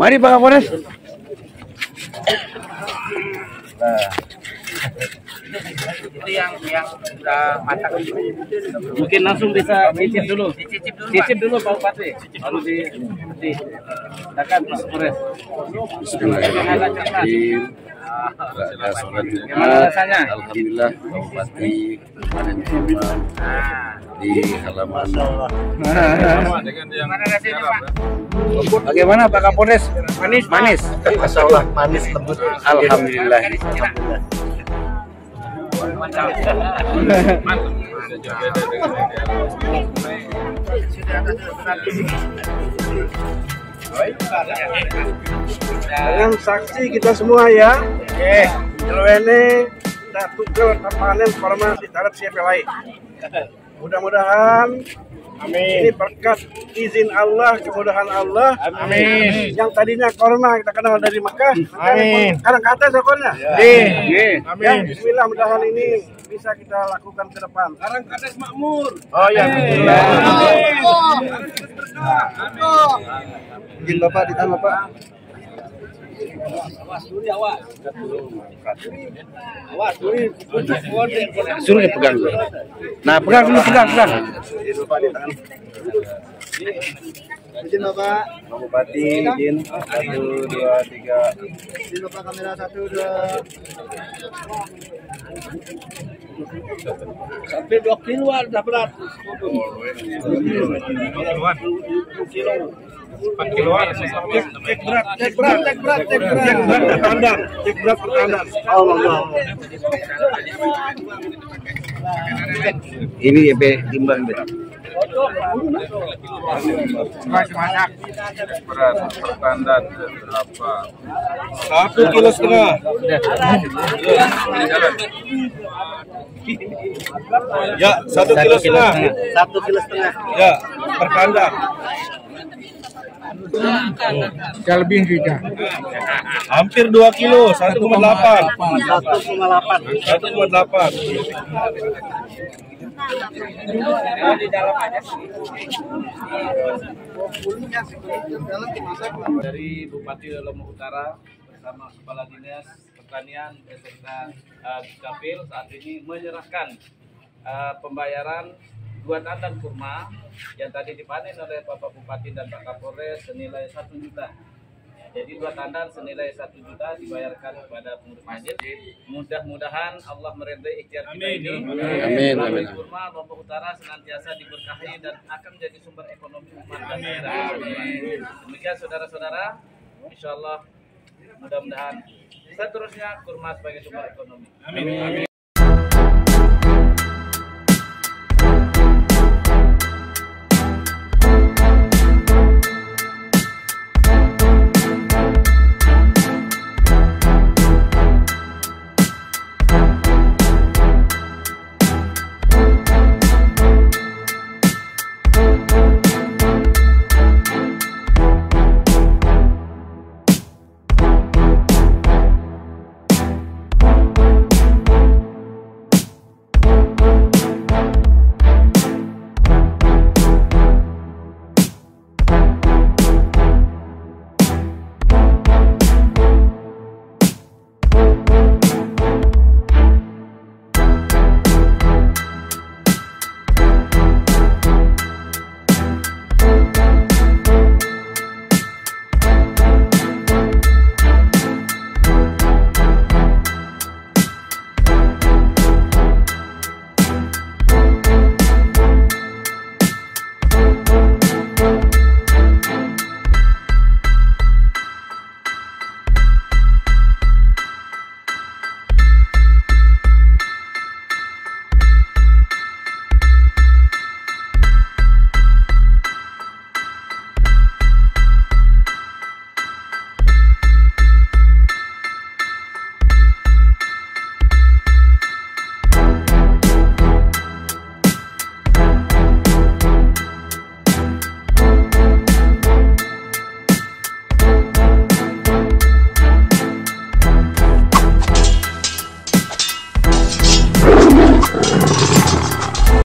Mari Pak Kapolres. Nah. Ini yang sudah matang. Mungkin langsung bisa dicicip dulu. Dicicip dulu Pak Bupati. Lalu di silakan Pak Kapolres. Bismillahirrahmanirrahim. Gimana rasanya? Alhamdulillah Pak Bupati kemarin di halaman. Gimana rasanya Pak? Bagaimana Pak Kapolres? Manis, manis. Masya Allah, manis lembut. Alhamdulillah. Dengan saksi kita semua ya. Oke. Jelwene tak tukar permanen formasi taraf siapa lain. Mudah-mudahan. Amin. Ini berkat izin Allah, kemudahan Allah. Amin. Yang tadinya korma kita kenal dari Mekah. Amin. Sekarang kata sokornya. Amin. Amin. Ya, bismillah, mudah-mudahan ini bisa kita lakukan ke depan. Sekarang kata makmur. Oh iya. Izin Bapak, ditahan Bapak. Awas, suruh dipegang. Nah, pegang. Izin Bapak. Bupati, izin. 1, 2, 3. Izin Bapak kamera 1, 2. Sampai 2 kilo dah berat. 2 kilo. 4 kiloan, cek berat pertandang. Allah. Ini EP timbang berat. Berat pertandang berapa? 1,5 kilo. Ya, 1,5 kilo. 1,5 kilo. Ya, pertandang. Sudah lebih juga. Hampir 2 kilo, 1,8. 1,8. Di dalam aja. Dari Bupati Lombok Utara bersama Kepala Dinas Pertanian beserta Dukcapil saat ini menyerahkan pembayaran 2 tandan kurma yang tadi dipanen oleh Bapak Bupati dan Pak Kapolres senilai 1 juta. Jadi 2 tandan senilai 1 juta dibayarkan kepada pengurus masjid. Mudah-mudahan Allah meridai ikhtiar kita ini. Amin. Amin. Kurma Lombok Utara senantiasa diberkahi dan akan menjadi sumber ekonomi umat dan negara. Demikian saudara-saudara, insyaallah mudah-mudahan seterusnya kurma sebagai sumber ekonomi. Amin.